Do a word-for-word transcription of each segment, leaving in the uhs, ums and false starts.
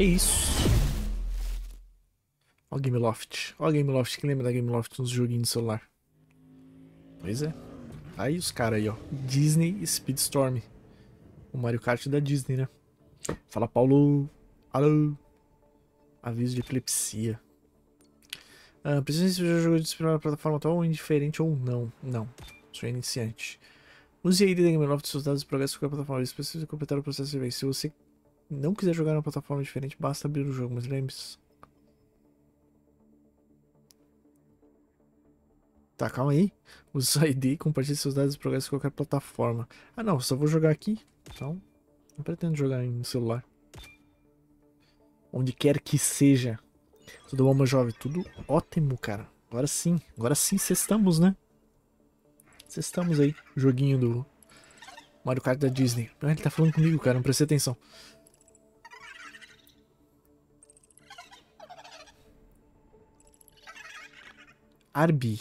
É isso. Ó a Game Loft. Ó a Game Loft. Quem lembra da Game Loft nos joguinhos de celular? Pois é. Aí os caras aí, ó. Disney Speedstorm. O Mario Kart da Disney, né? Fala, Paulo. Alô. Aviso de epilepsia. Ah, precisa se você jogou de primeira plataforma atual, indiferente ou não. Não. Sou iniciante. Use a I D da Game Loft dos seus dados de progresso com a plataforma. Você precisa completar o processo de vez. Se você não quiser jogar numa plataforma diferente, basta abrir o jogo, mas lembre-se. Tá, calma aí. Use sua I D e compartilhe seus dados de progresso em qualquer plataforma. Ah não, só vou jogar aqui. Então, não pretendo jogar em celular. Onde quer que seja. Tudo bom, meu jovem? Tudo ótimo, cara. Agora sim. Agora sim cestamos, né? Cestamos aí. Joguinho do Mario Kart da Disney. Ah, ele tá falando comigo, cara. Não prestei atenção. Arbi.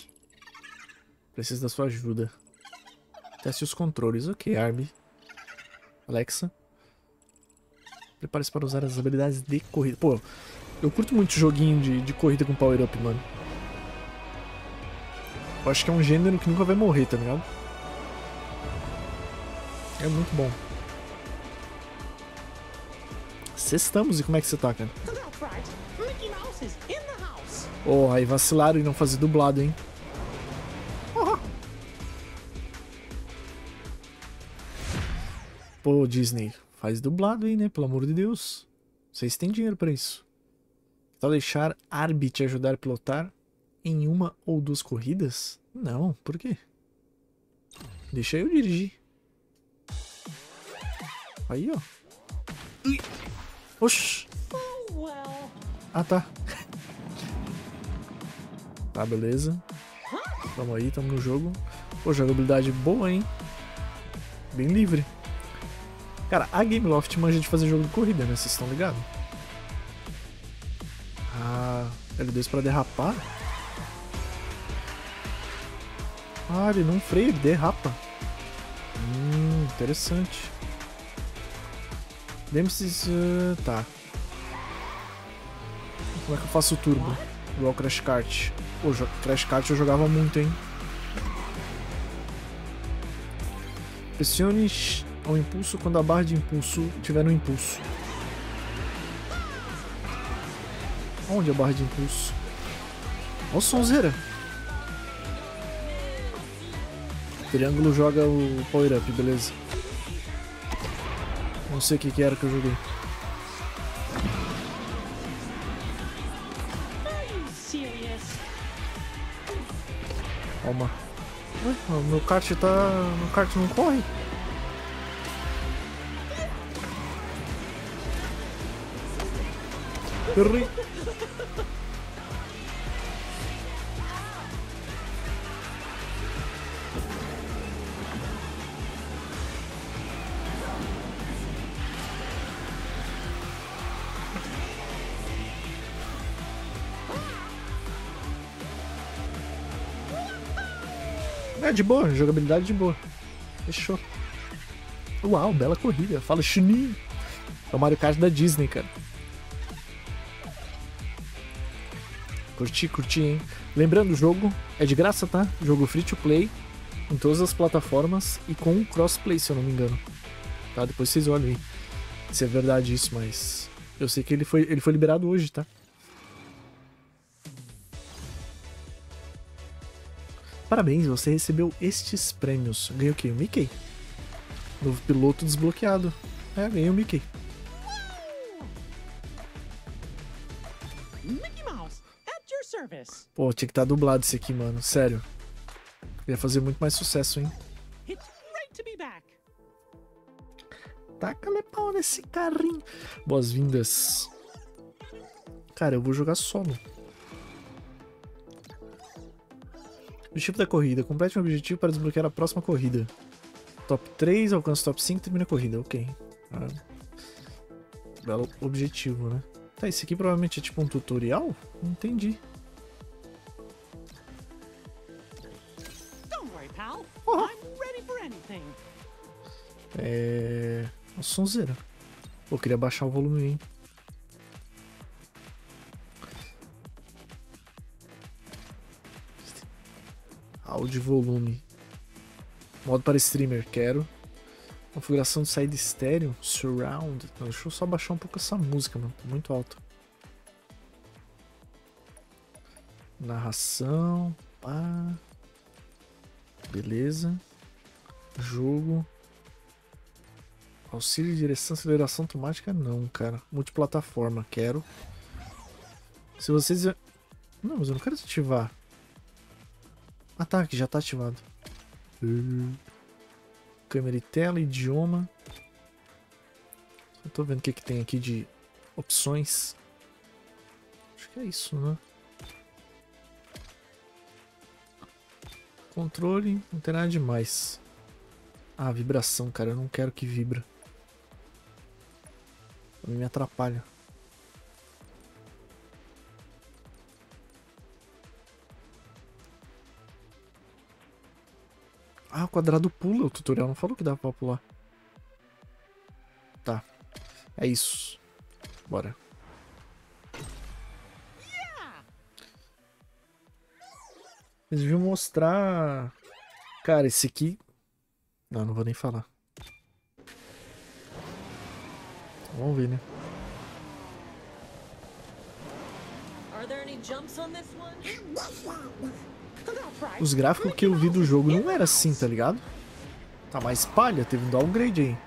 Preciso da sua ajuda. Teste os controles. Ok, Arbi. Alexa. Prepare-se para usar as habilidades de corrida. Pô, eu curto muito joguinho de, de corrida com power-up, mano. Eu acho que é um gênero que nunca vai morrer, tá ligado? É muito bom. Cestamos. E como é que você tá, cara? Oh, aí vacilaram e não fazer dublado, hein? Pô, Disney, faz dublado aí, né? Pelo amor de Deus. Vocês têm dinheiro pra isso. Tal deixar Arbi te ajudar a pilotar em uma ou duas corridas? Não, por quê? Deixa eu dirigir. Aí, ó. Ui. Oxi. Ah, tá. Tá, beleza. Tamo aí, tamo no jogo. Pô, jogabilidade boa, hein? Bem livre. Cara, a Game Loft manja de fazer jogo de corrida, né? Vocês estão ligados? Ah, L dois pra derrapar? Ah, ele não freia, ele derrapa. Hum, interessante. Lembre-se... Uh, tá. Como é que eu faço o turbo? Igual Crash Kart. Pô, Crash Kart eu jogava muito, hein? Pressione... ao impulso quando a barra de impulso tiver no impulso. Onde é a barra de impulso? Olha o sonzeira. O triângulo joga o power up, beleza. Não sei o que que era que eu joguei. Calma. Ué, meu kart tá... meu kart não corre? É de boa, jogabilidade de boa. Fechou. Uau, bela corrida. Fala Chini. É o Mario Kart da Disney, cara. Curti, curti, hein? Lembrando, o jogo é de graça, tá? Jogo free to play em todas as plataformas e com crossplay, se eu não me engano. Tá? Depois vocês olhem aí se é verdade isso, mas eu sei que ele foi, ele foi liberado hoje, tá? Parabéns, você recebeu estes prêmios. Ganhei o quê? O Mickey? Novo piloto desbloqueado. É, ganhei o Mickey. Pô, tinha que estar dublado esse aqui, mano. Sério. Ia fazer muito mais sucesso, hein? Taca-lhe pau nesse carrinho. Boas-vindas. Cara, eu vou jogar solo. Objetivo da corrida. Complete um objetivo para desbloquear a próxima corrida. Top três, alcança o top cinco e termina a corrida. Ok. Ah. Belo objetivo, né? Tá, esse aqui provavelmente é tipo um tutorial? Não entendi. É... a sonzeira. Pô, queria baixar o volume, hein? de volume. Modo para streamer, quero. Configuração de saída estéreo, surround. Não, deixa eu só baixar um pouco essa música, mano. Tá muito alto. Narração. Pá. Beleza. Jogo. Auxílio, direção, aceleração automática. Não, cara. Multiplataforma, quero. Se vocês... Não, mas eu não quero desativar. Ah, tá, que já tá ativado. Uh. Câmera e tela, idioma. Eu tô vendo o que, que tem aqui de opções. Acho que é isso, né? Controle, não tem nada demais. Ah, vibração, cara. Eu não quero que vibra. Me atrapalha. Ah, o quadrado pula. O tutorial não falou que dava pra pular. Tá. É isso. Bora. Eles deviam mostrar... Cara, esse aqui... Não, não vou nem falar. Vamos ver, né? Os gráficos que eu vi do jogo não era assim, tá ligado? Tá mais palha, teve um downgrade aí.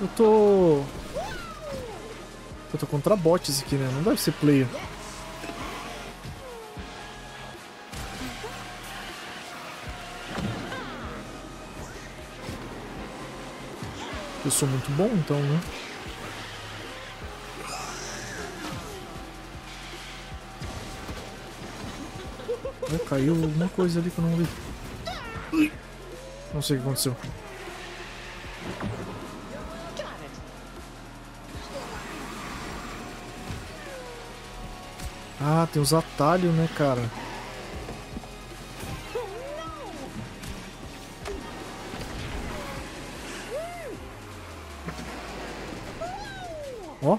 Eu tô... Eu tô contra bots aqui, né? Não deve ser player. Eu sou muito bom, então, né? Ai, caiu alguma coisa ali que eu não vi. Não sei o que aconteceu. Ah, tem os atalhos, né, cara? Ó.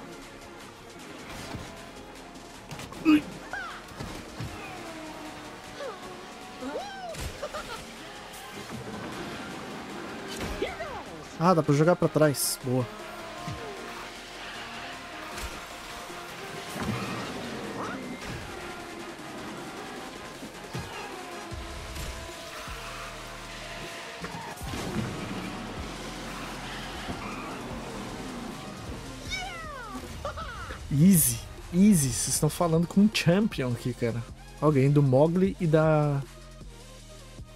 Ah, dá pra jogar pra trás. Boa. Easy, easy, vocês estão falando com um champion aqui, cara. Alguém do Mowgli e da...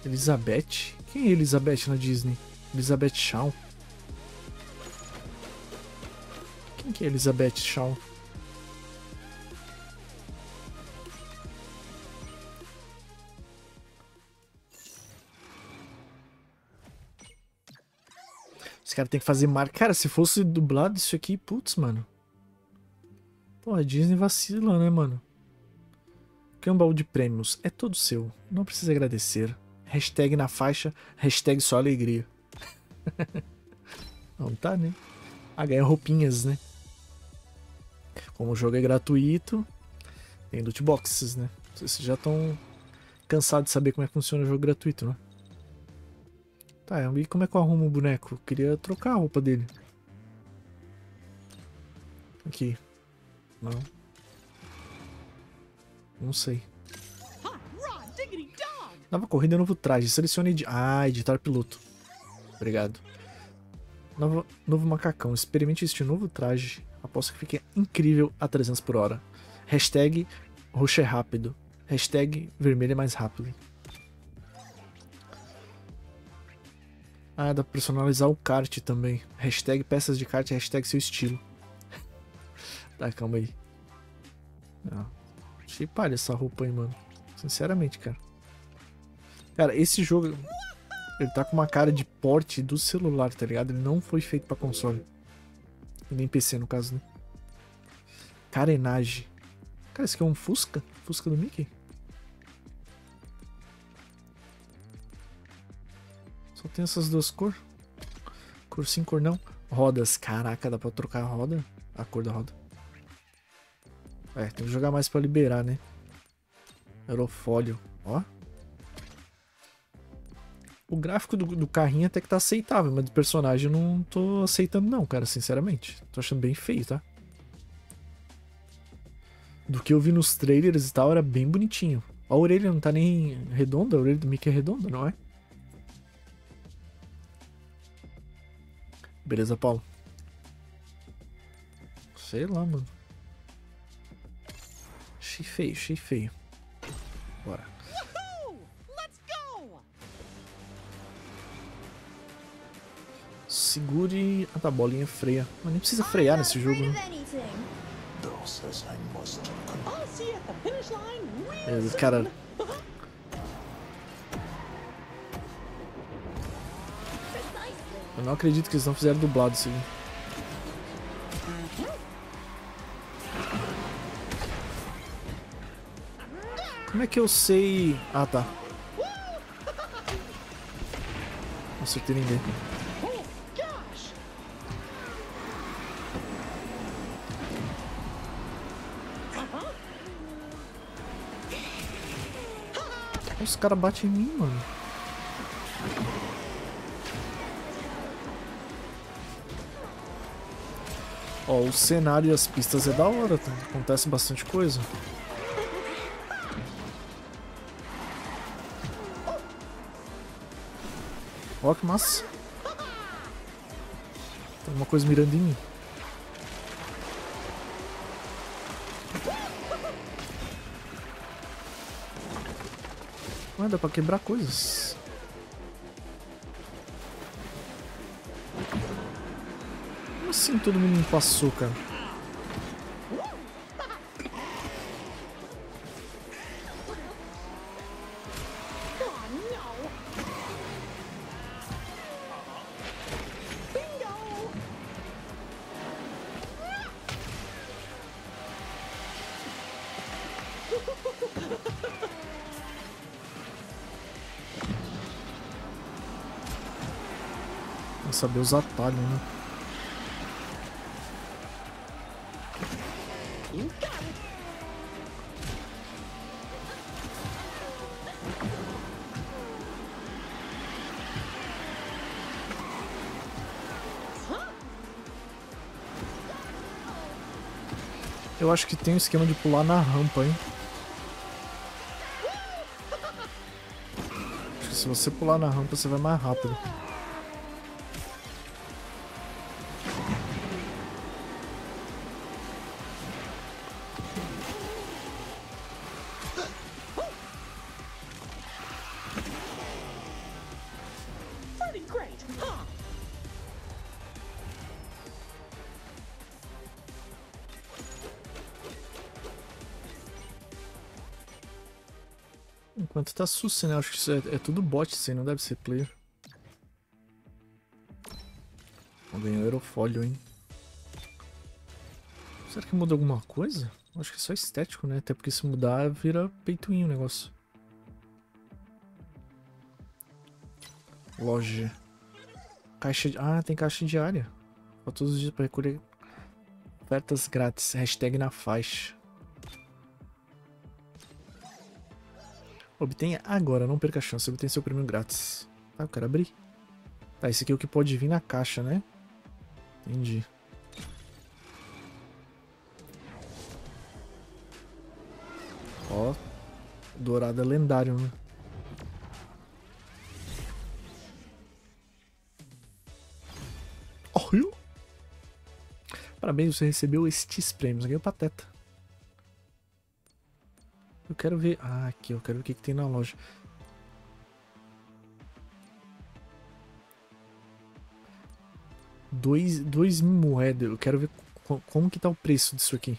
Elizabeth? Quem é Elizabeth na Disney? Elizabeth Shaw? Quem que é Elizabeth Shaw? Esse cara tem que fazer marca. Cara, se fosse dublado isso aqui, putz, mano. Pô, a Disney vacila, né, mano? Porque um baú de prêmios é todo seu. Não precisa agradecer. Hashtag na faixa, hashtag só alegria. Não tá, né? Ah, ganha roupinhas, né? Como o jogo é gratuito, tem loot boxes, né? Vocês já estão cansados de saber como é que funciona o jogo gratuito, né? Tá, e como é que eu arrumo o boneco? Eu queria trocar a roupa dele. Aqui. Não. Não sei. Nova corrida, novo traje. Selecione... Edi ah, editar piloto. Obrigado. Novo, novo macacão. Experimente este novo traje. Aposto que fique incrível a trezentos por hora. Hashtag roxo é rápido. Hashtag vermelho é mais rápido. Ah, dá pra personalizar o kart também. Hashtag peças de kart, hashtag seu estilo. Tá, calma aí. Não. Achei palha essa roupa aí, mano. Sinceramente, cara. Cara, esse jogo... Ele tá com uma cara de porte do celular, tá ligado? Ele não foi feito pra console. Nem P C, no caso, né? Carenagem. Cara, esse aqui é um Fusca? Fusca do Mickey? Só tem essas duas cores. Cor sim, cor não. Rodas. Caraca, dá pra trocar a roda? A cor da roda. É, tem que jogar mais pra liberar, né? Aerofólio. Ó. O gráfico do, do carrinho até que tá aceitável, mas do personagem eu não tô aceitando não, cara, sinceramente. Tô achando bem feio, tá? Do que eu vi nos trailers e tal, era bem bonitinho. A orelha não tá nem redonda, a orelha do Mickey é redonda, não é? Beleza, Paulo. Sei lá, mano. Achei feio, achei feio. Bora. Segure... Ah, tá, a bolinha freia. Mas nem precisa frear nesse jogo, né? Beleza, cara... Eu não acredito que eles não fizeram dublado isso aqui. Como é que eu sei... Ah, tá. Não acertei ninguém. Os caras batem em mim, mano. Ó, o cenário e as pistas é da hora, tá? Acontece bastante coisa. Ó, que massa. Tem uma coisa mirando em mim. Dá pra quebrar coisas. Como assim todo mundo me passou, cara? Saber os atalhos, né? Eu acho que tem um esquema de pular na rampa, hein? Acho que se você pular na rampa, você vai mais rápido. Enquanto tá sussa, né? Acho que isso é, é tudo bot, isso aí não deve ser player. Ganhou o aerofólio, hein? Será que muda alguma coisa? Acho que é só estético, né? Até porque se mudar vira peituinho o negócio. Loja. Caixa de... Ah, tem caixa diária. Pra todos os dias pra recolher ofertas grátis. Hashtag na faixa. Obtenha agora, não perca a chance. Obtenha seu prêmio grátis. Tá, eu quero abrir. Tá, esse aqui é o que pode vir na caixa, né? Entendi. Ó. Dourado é lendário, né? Olha! Parabéns, você recebeu estes prêmios. Ganhei o Pateta. Eu quero ver... Ah, aqui, eu quero ver o que, que tem na loja. Dois, dois mil moedas. Eu quero ver co como que tá o preço disso aqui.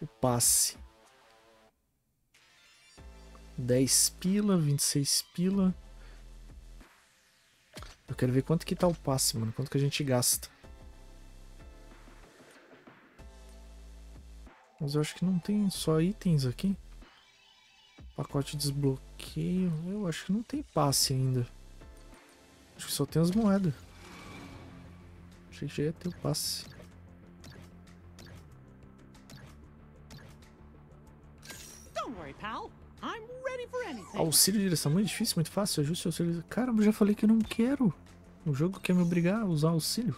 O passe. dez pila, vinte e seis pila. Eu quero ver quanto que tá o passe, mano. Quanto que a gente gasta. Mas eu acho que não tem só itens aqui. Pacote de desbloqueio. Eu acho que não tem passe ainda. Acho que só tem as moedas. Achei que já ia ter o passe. Auxílio de direção muito difícil, muito fácil. Ajuste o auxílio. Cara, eu já falei que eu não quero. O jogo quer me obrigar a usar auxílio.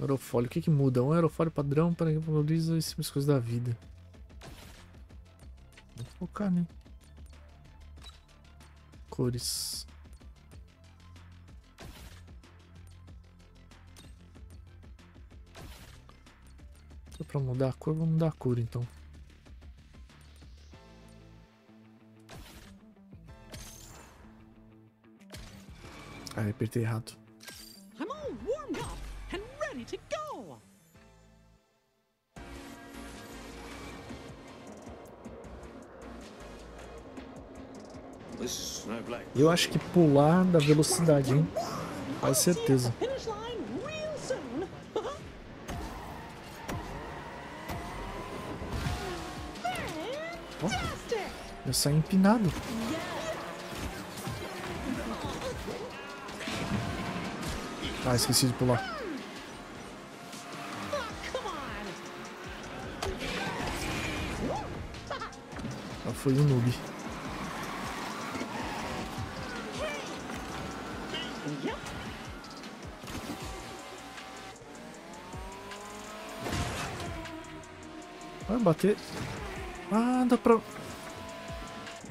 Aerofólio, o que que muda? Um aerofólio padrão para que valoriza as simples coisas da vida. Vou focar, né? Cores. Só para mudar a cor, vou mudar a cor então. Ah, apertei errado. Eu acho que pular da velocidade, hein? Com certeza. Oh, eu saí empinado. Ah, esqueci de pular. Ah, foi um noob. Vai bater. Ah, dá pra...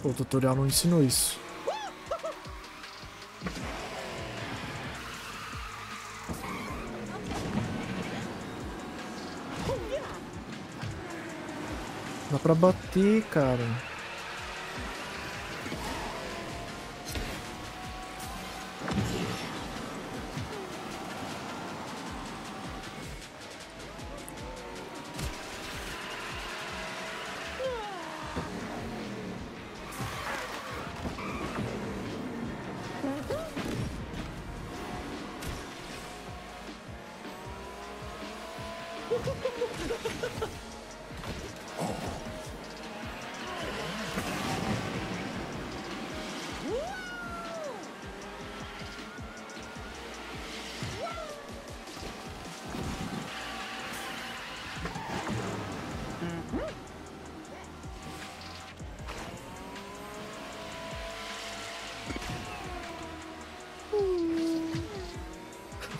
Pô, o tutorial não ensinou isso. Dá pra bater, cara.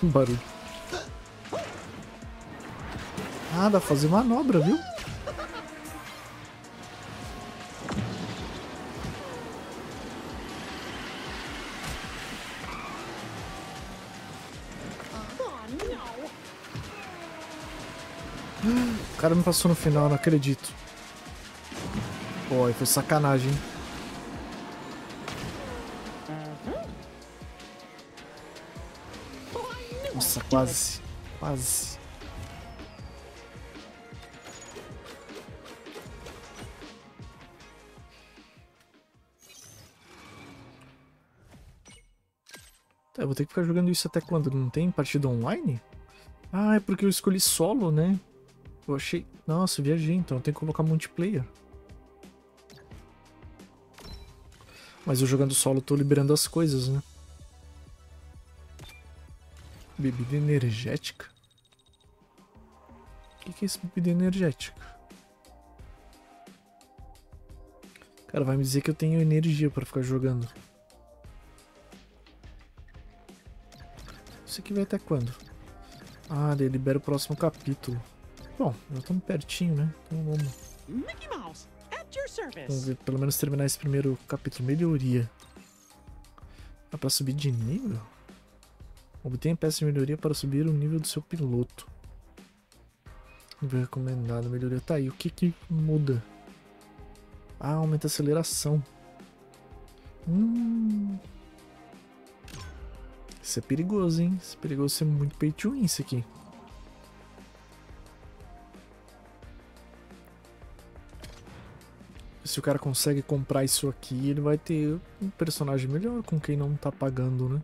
Barulho. Ah, dá pra fazer manobra, viu? O cara me passou no final, não acredito. Pô, aí foi sacanagem, hein? Nossa, quase, quase. Tá, eu vou ter que ficar jogando isso até quando? Não tem partida online? Ah, é porque eu escolhi solo, né? Eu achei... Nossa, eu viajei, então eu tenho que colocar multiplayer. Mas eu jogando solo eu tô liberando as coisas, né? Bebida energética? O que que é esse bebida energética? Cara, vai me dizer que eu tenho energia pra ficar jogando. Isso aqui vai até quando? Ah, ele libera o próximo capítulo. Bom, nós estamos pertinho, né? Então vamos... Mickey Mouse, at your service. Vamos ver, pelo menos terminar esse primeiro capítulo. Melhoria. Dá pra subir de nível? Obtenha peça de melhoria para subir o nível do seu piloto. Nível recomendado, melhoria. Tá aí, o que que muda? Ah, aumenta a aceleração. Hum. Isso é perigoso, hein? Isso é perigoso ser muito pay to win isso aqui. Se o cara consegue comprar isso aqui, ele vai ter um personagem melhor com quem não tá pagando, né?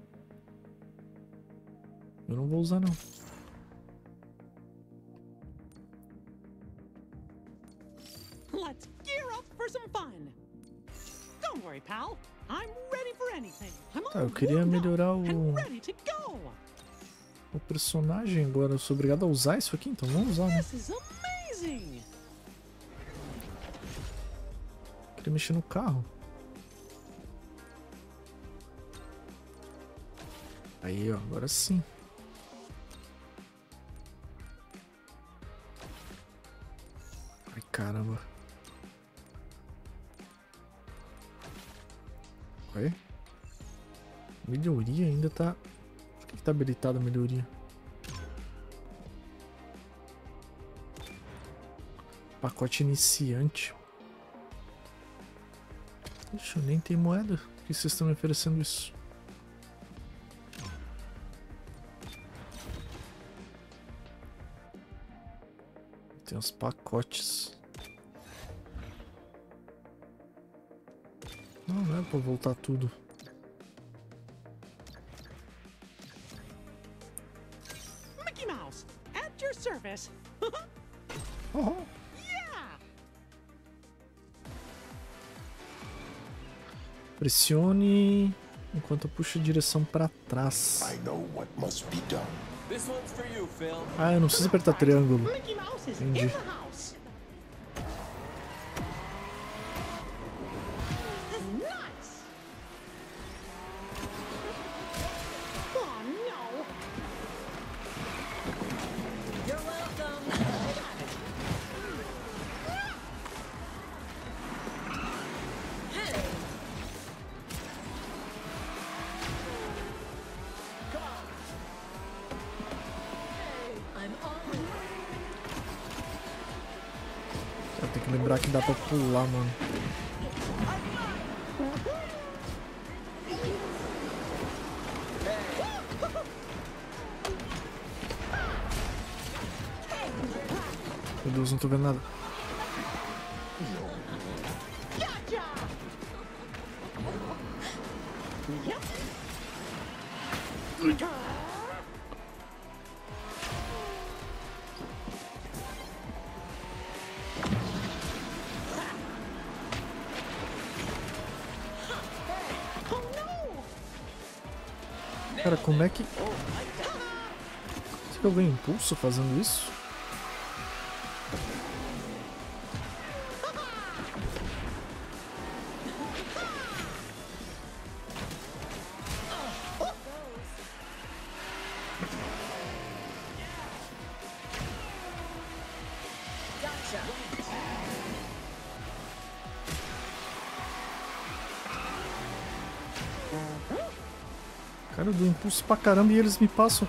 Eu não vou usar, não. Let's gear up for some fun. Don't worry, pal. I'm ready for anything. I'm all tá, eu queria melhorar o... o personagem agora. Eu sou obrigado a usar isso aqui, então vamos usar, né? Eu queria mexer no carro. Aí, ó, agora sim. Ai, caramba. Ué? Melhoria ainda tá... Por que que tá habilitada a melhoria? Pacote iniciante. Deixa eu nem ter moeda. Por que vocês estão me oferecendo isso? Tem uns pacotes. Não, não é pra voltar tudo. Mickey Mouse, at your service. Oh. Yeah. Pressione enquanto puxa a direção pra trás. I know what must be done. This one's for you, Phil. Ah, eu não preciso apertar triângulo. Entendi. Lembrar que dá pra pular, mano. Meu Deus, não tô vendo nada. Cara, como é que... Será que eu ganho impulso fazendo isso? Cara, eu dou impulso pra caramba e eles me passam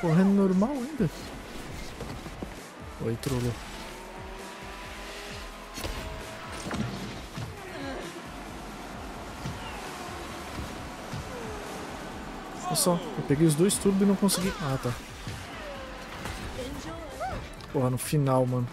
correndo normal ainda. Oi, trollou. Olha só, eu peguei os dois turbos e não consegui. Ah, tá. Porra, no final, mano.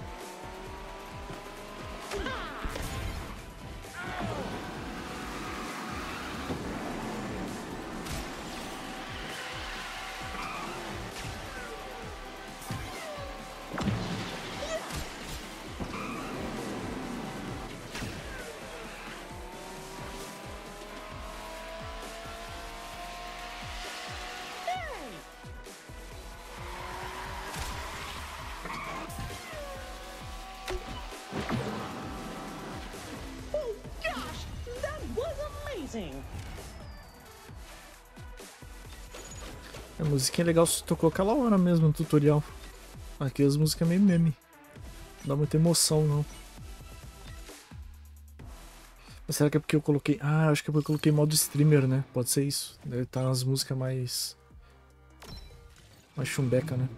A musiquinha é legal se tocou aquela hora mesmo no tutorial. Aqui as músicas é meio meme. Não dá muita emoção, não. Mas será que é porque eu coloquei... Ah, acho que é porque eu coloquei modo streamer, né? Pode ser isso. Deve estar nas músicas mais... mais chumbeca, né?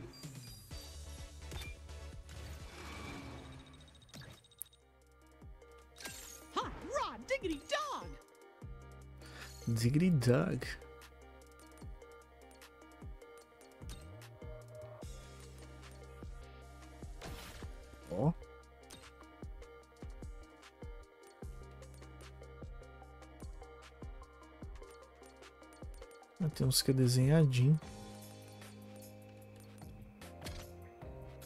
Diggity Dog. Ó. Tem uns que é desenhadinho.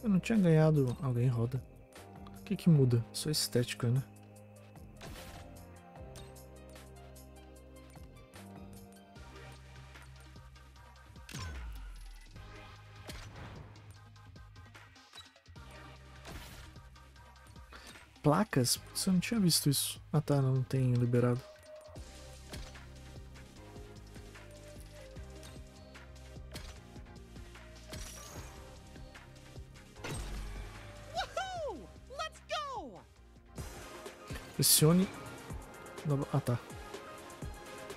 Eu não tinha ganhado. Alguém roda. que que muda? Só estética, né? Placas? Putz, eu não tinha visto isso. Ah tá, não tem liberado. Pressione. Ah tá.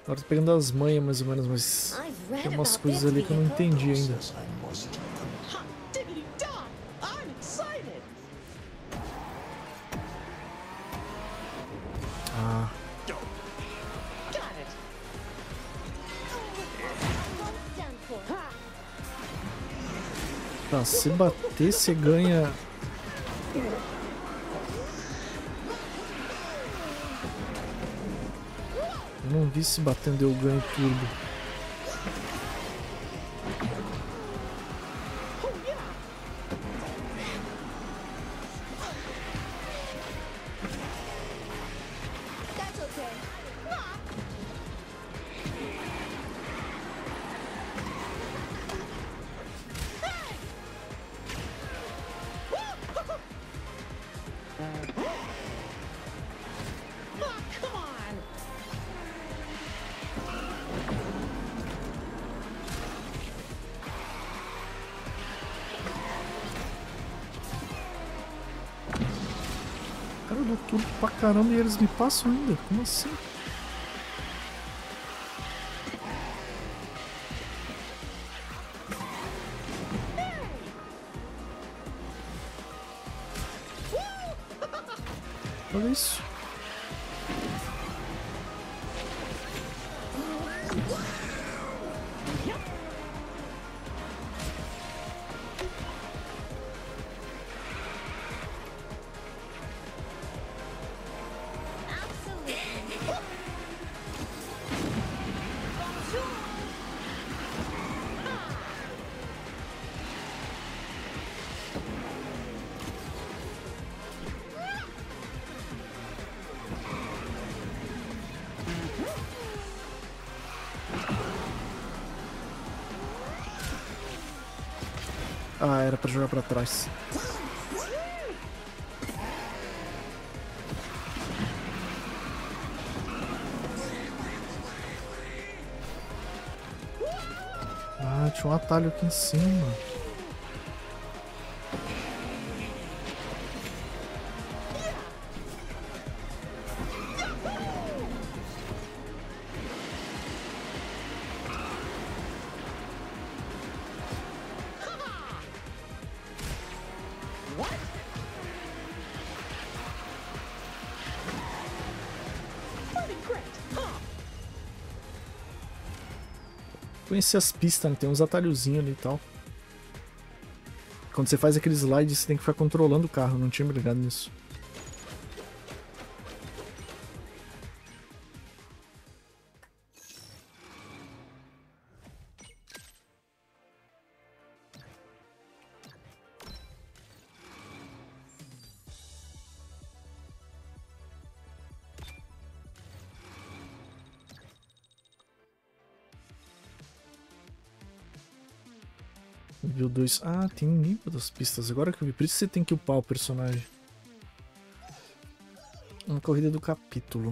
Agora tô pegando as manhas mais ou menos, mas tem umas coisas ali que eu não entendi ainda. Ah. Tá, se bater você ganha. Não vi se batendo eu ganho turbo. Caramba, e eles me passam ainda? Como assim? Olha isso. Ah, era pra jogar pra trás. Ah, tinha um atalho aqui em cima. Conhecer as pistas, né? Tem uns atalhozinhos ali e tal. Quando você faz aquele slide, você tem que ficar controlando o carro. Eu não tinha me ligado nisso. Nível dois. Ah, tem um nível das pistas. Agora que eu vi. Por isso você tem que upar o personagem. Uma corrida do capítulo.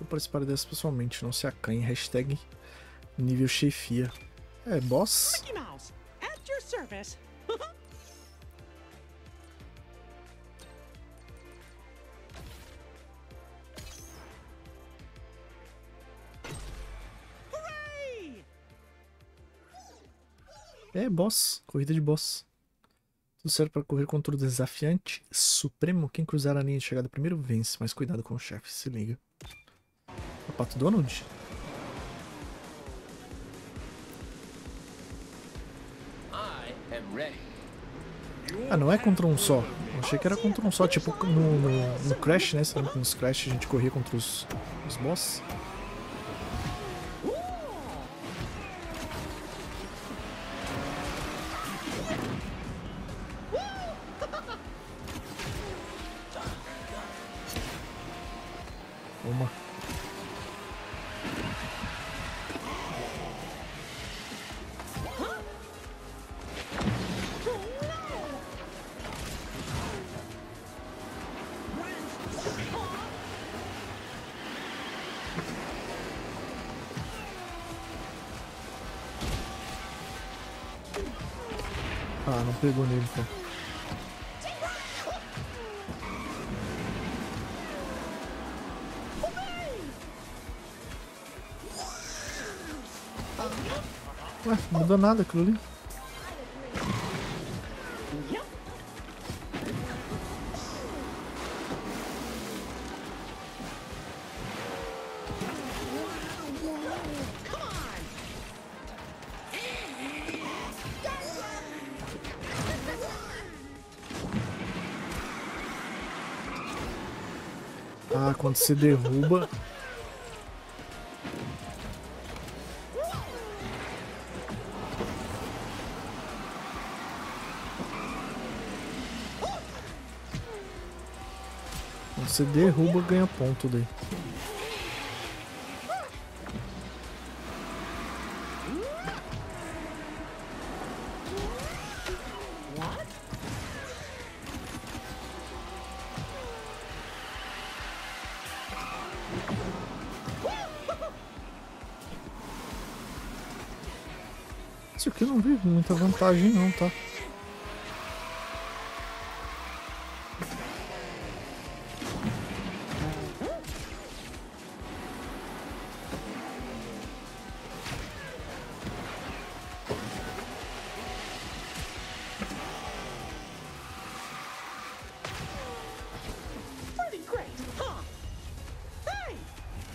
Vou participar dessa pessoalmente. Não se acanhe. Hashtag nível chefia. É, boss? Mickey Mouse, at your service. É boss, corrida de boss. Tudo serve para correr contra o desafiante supremo. Quem cruzar a linha de chegada primeiro vence, mas cuidado com o chefe, se liga. O Pato Donald? Ah, não é contra um só. Eu achei que era contra um só, tipo no, no, no Crash, né? Você lembra que nos Crash a gente corria contra os, os boss? Uma. Ah, não pegou nele, pô. Ué, não mudou nada aquilo ali. Ah, quando se derruba. Quando se derruba, ganha ponto daí. Isso aqui não vi muita vantagem não, tá?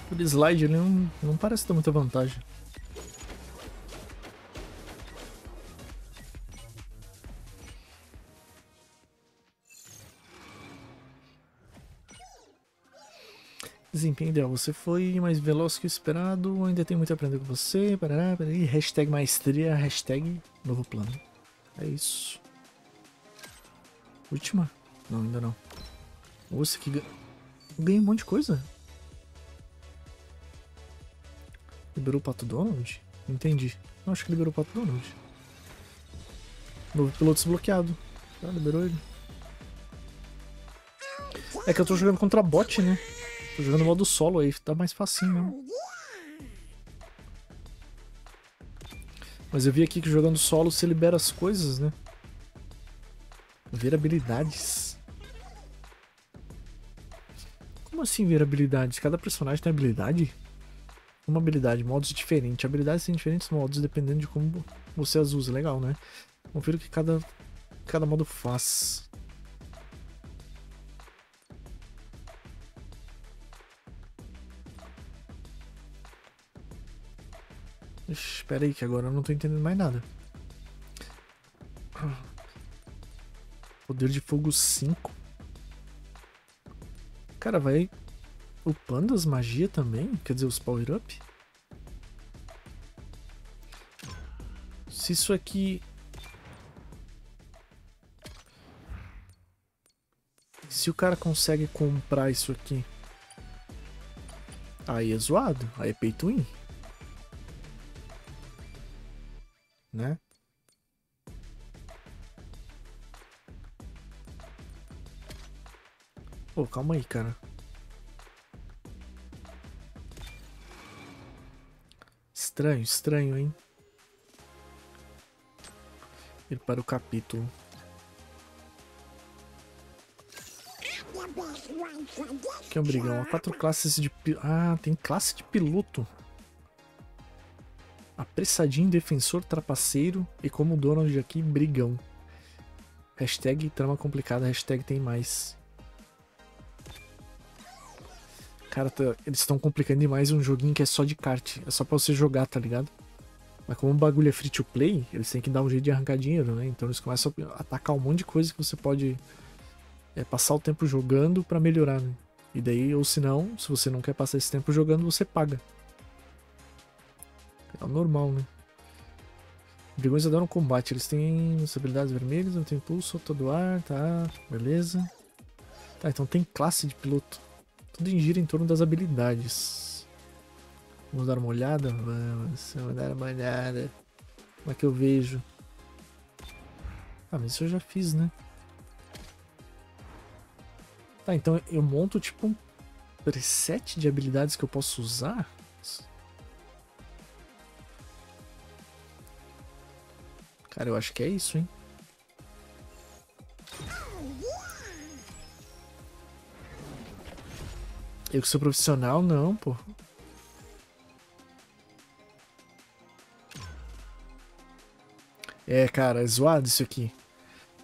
O slide ali não, não parece ter muita vantagem. Desempenho ideal, você foi mais veloz que o esperado, ainda tem muito a aprender com você, parará, parará, hashtag maestria, hashtag novo plano. É isso. Última? Não, ainda não. Nossa, que ganhei um monte de coisa. Liberou o Pato Donald? Entendi. Não, acho que liberou o Pato Donald. Novo piloto desbloqueado. Ah, liberou ele. É que eu tô jogando contra bot, né? Tô jogando modo solo aí, tá mais facinho mesmo. Mas eu vi aqui que jogando solo você libera as coisas, né? Ver habilidades. Como assim ver habilidades? Cada personagem tem habilidade? Uma habilidade, modos diferentes. Habilidades têm diferentes modos, dependendo de como você as usa. Legal, né? Confira o que cada, cada modo faz. Espera aí que agora eu não tô entendendo mais nada. Poder de fogo cinco. Cara, vai upando as magias também? Quer dizer, os power-up? Se isso aqui... Se o cara consegue comprar isso aqui... Aí é zoado, aí é pay to win. Né? Pô, calma aí, cara. Estranho, estranho, hein? Ir para o capítulo. Que obrigão. Há quatro classes de piloto. Ah, tem classe de piloto. Apressadinho, defensor, trapaceiro e como o Donald aqui, brigão. Hashtag trama complicada, hashtag tem mais. Cara, tá, eles estão complicando demais um joguinho que é só de kart. É só pra você jogar, tá ligado? Mas como o bagulho é free to play, eles têm que dar um jeito de arrancar dinheiro, né? Então eles começam a atacar um monte de coisa que você pode é, passar o tempo jogando pra melhorar, né? E daí, ou se não, se você não quer passar esse tempo jogando, você paga. É normal, né? Brigões adoram combate. Eles têm habilidades vermelhas, não tem pulso, todo ar, tá? Beleza. Tá, então tem classe de piloto. Tudo gira em torno das habilidades. Vamos dar uma olhada? Vamos, vamos dar uma olhada. Como é que eu vejo? Ah, mas isso eu já fiz, né? Tá, então eu monto tipo um preset de habilidades que eu posso usar? Cara, eu acho que é isso, hein? Eu que sou profissional, não, pô. É, cara, é zoado isso aqui.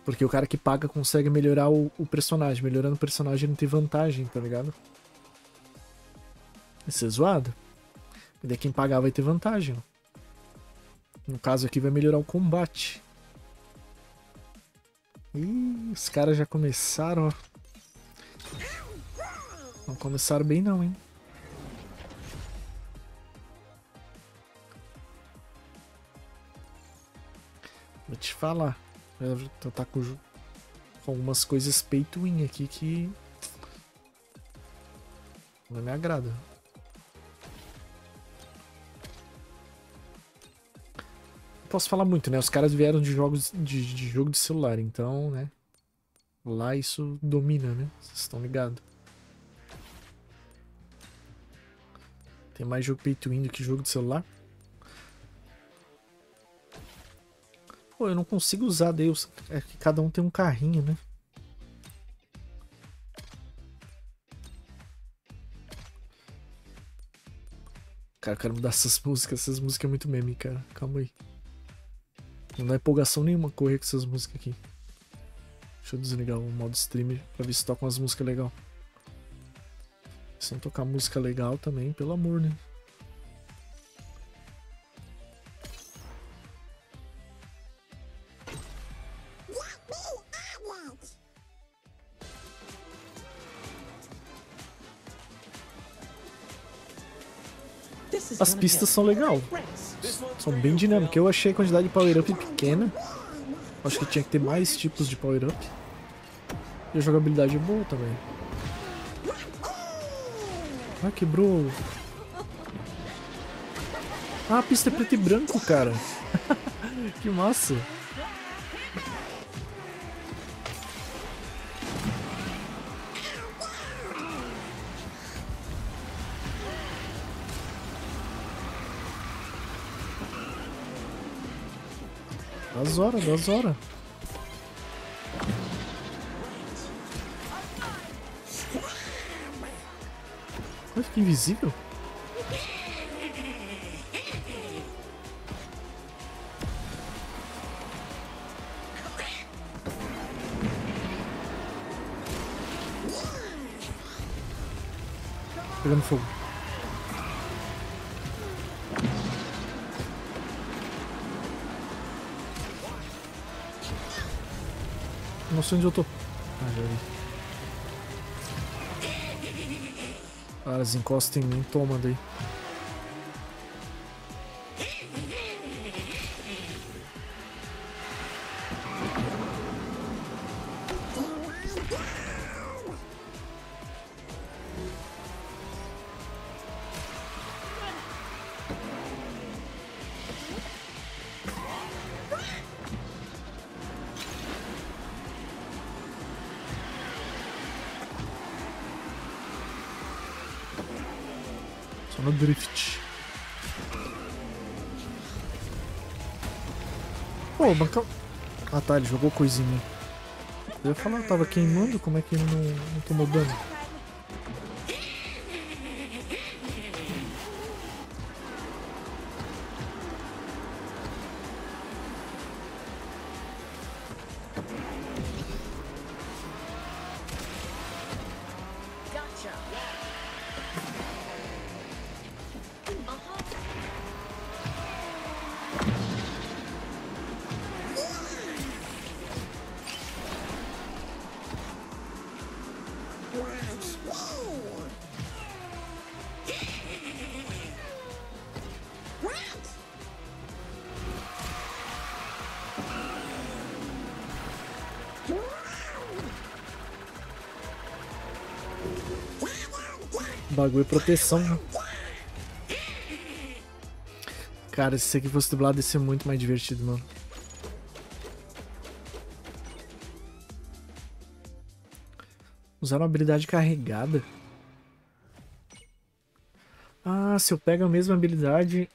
Porque o cara que paga consegue melhorar o, o personagem. Melhorando o personagem ele não tem vantagem, tá ligado? Isso é zoado. E daí quem pagar vai ter vantagem, ó. No caso aqui vai melhorar o combate. Ih, os caras já começaram, ó. Não começaram bem não, hein. Vou te falar. Eu tá com algumas coisas pay to win aqui que não me agrada. Posso falar muito, né? Os caras vieram de jogos de, de jogo de celular, então, né? Lá isso domina, né? Vocês estão ligados. Tem mais jogo pay to win do que jogo de celular. Pô, eu não consigo usar, Deus. É que cada um tem um carrinho, né? Cara, eu quero mudar essas músicas. Essas músicas é muito meme, cara. Calma aí. Não dá empolgação nenhuma correr com essas músicas aqui. Deixa eu desligar o modo streamer pra ver se toca umas músicas legais. Se não tocar música legal também, pelo amor, né? As pistas são legais. São bem dinâmicas. Eu achei a quantidade de power-up pequena. Acho que tinha que ter mais tipos de power-up. E a jogabilidade é boa também. Ah, quebrou. Ah, a pista é preto e branco, cara. Que massa. Duas horas, duas horas. Mas fica invisível? Pegando fogo. Não sei onde eu tô. Ah, já vi. Ah, elas encostam em mim, toma daí. No drift. Pô, bancão. Ah tá, ele jogou coisa em mim. Eu ia falar, eu tava queimando, como é que ele não, não tomou dano? Bagulho e proteção. Cara, se isso aqui fosse dublado, ia ser muito mais divertido, mano. Usaram a habilidade carregada? Ah, se eu pego a mesma habilidade...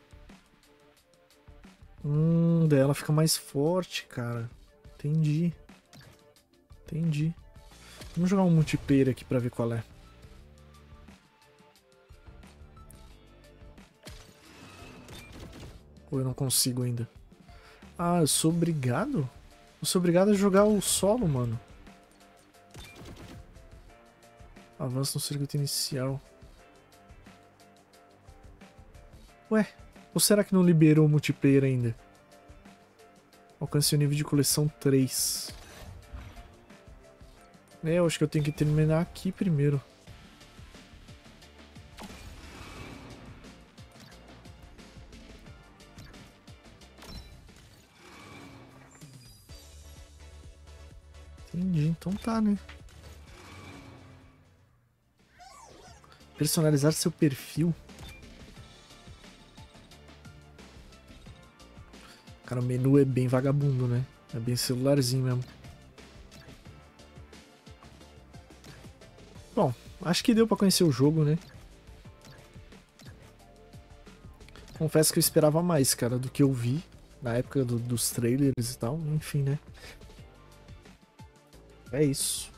Hum, daí ela fica mais forte, cara. Entendi. Entendi. Vamos jogar um multiplayer aqui pra ver qual é. Ou eu não consigo ainda? Ah, eu sou obrigado? Eu sou obrigado a jogar o solo, mano. Avança no circuito inicial. Ué, ou será que não liberou o multiplayer ainda? Alcance o nível de coleção três. É, eu acho que eu tenho que terminar aqui primeiro. Entendi, então tá, né? Personalizar seu perfil. Cara, o menu é bem vagabundo, né? É bem celularzinho mesmo. Bom, acho que deu pra conhecer o jogo, né? Confesso que eu esperava mais, cara, do que eu vi na época do, dos trailers e tal. Enfim, né? É isso.